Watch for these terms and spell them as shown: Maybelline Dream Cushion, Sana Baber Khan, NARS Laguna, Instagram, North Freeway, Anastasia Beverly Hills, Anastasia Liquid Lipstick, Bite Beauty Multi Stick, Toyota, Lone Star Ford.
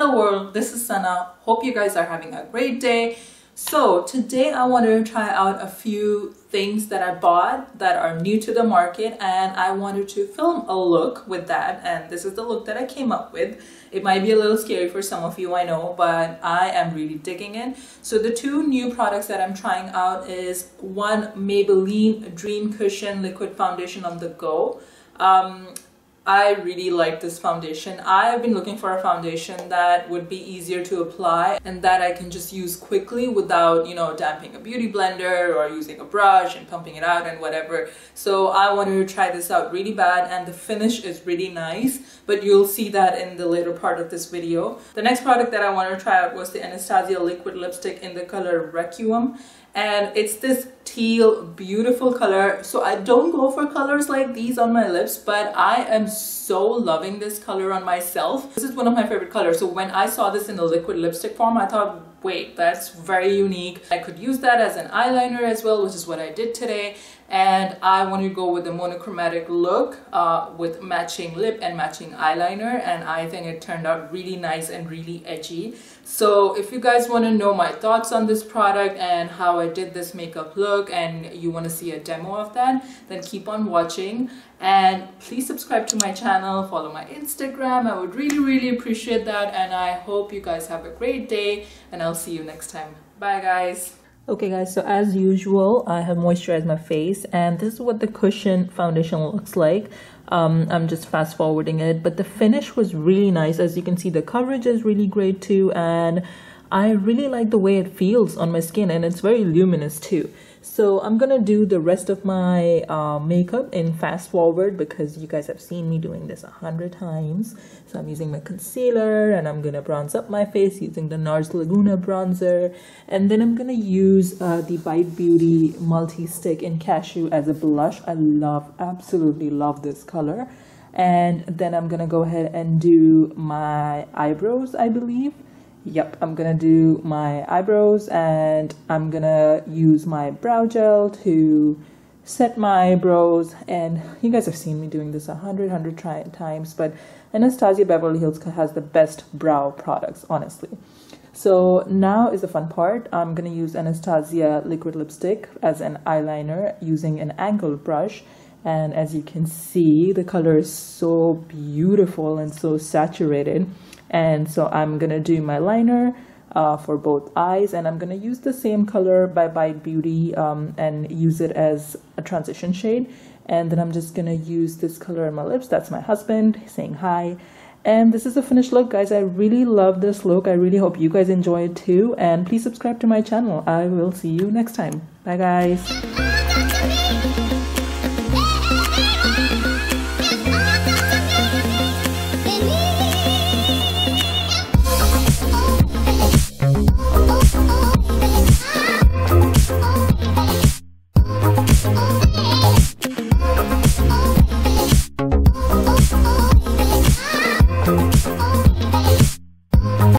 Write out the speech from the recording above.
Hello world, this is Sana. Hope you guys are having a great day. So today I want to try out a few things that I bought that are new to the market, and I wanted to film a look with that, and this is the look that I came up with. It might be a little scary for some of you, I know, but I am really digging it. So the two new products that I'm trying out is one Maybelline Dream Cushion Liquid Foundation on the Go. I really like this foundation. I've been looking for a foundation that would be easier to apply and that I can just use quickly without, you know, damping a beauty blender or using a brush and pumping it out and whatever. So I wanted to try this out really bad, and the finish is really nice, but you'll see that in the later part of this video. The next product that I wanted to try out was the Anastasia Liquid Lipstick in the color Requiem. And it's this teal, beautiful color. So I don't go for colors like these on my lips, but I am so loving this color on myself. This is one of my favorite colors. So when I saw this in the liquid lipstick form, I thought, wait, that's very unique. I could use that as an eyeliner as well, which is what I did today. And I want to go with a monochromatic look with matching lip and matching eyeliner, and I think it turned out really nice and really edgy. So if you guys want to know my thoughts on this product and how I did this makeup look, and you want to see a demo of that, then keep on watching, and please subscribe to my channel, follow my Instagram. I would really appreciate that, and I hope you guys have a great day, and I'll see you next time. Bye guys. Okay guys, so as usual, I have moisturized my face, and this is what the cushion foundation looks like. I'm just fast forwarding it, but the finish was really nice. As you can see, the coverage is really great too, and I really like the way it feels on my skin, and it's very luminous too. So I'm gonna do the rest of my makeup in fast forward because you guys have seen me doing this 100 times. So I'm using my concealer, and I'm gonna bronze up my face using the NARS Laguna bronzer, and then I'm gonna use the Bite Beauty Multi Stick in Cashew as a blush. I absolutely love this color. And then I'm gonna go ahead and do my eyebrows, I believe. Yep, I'm gonna do my eyebrows, and I'm gonna use my brow gel to set my eyebrows. And you guys have seen me doing this 100 times, but Anastasia Beverly Hills has the best brow products, honestly. So now is the fun part. I'm gonna use Anastasia Liquid Lipstick as an eyeliner using an angled brush. And as you can see, the color is so beautiful and so saturated. And so I'm gonna do my liner for both eyes, and I'm gonna use the same color by Bite Beauty and use it as a transition shade. And then I'm just gonna use this color on my lips. That's my husband saying hi. And this is the finished look, guys. I really love this look. I really hope you guys enjoy it too. And please subscribe to my channel. I will see you next time. Bye guys.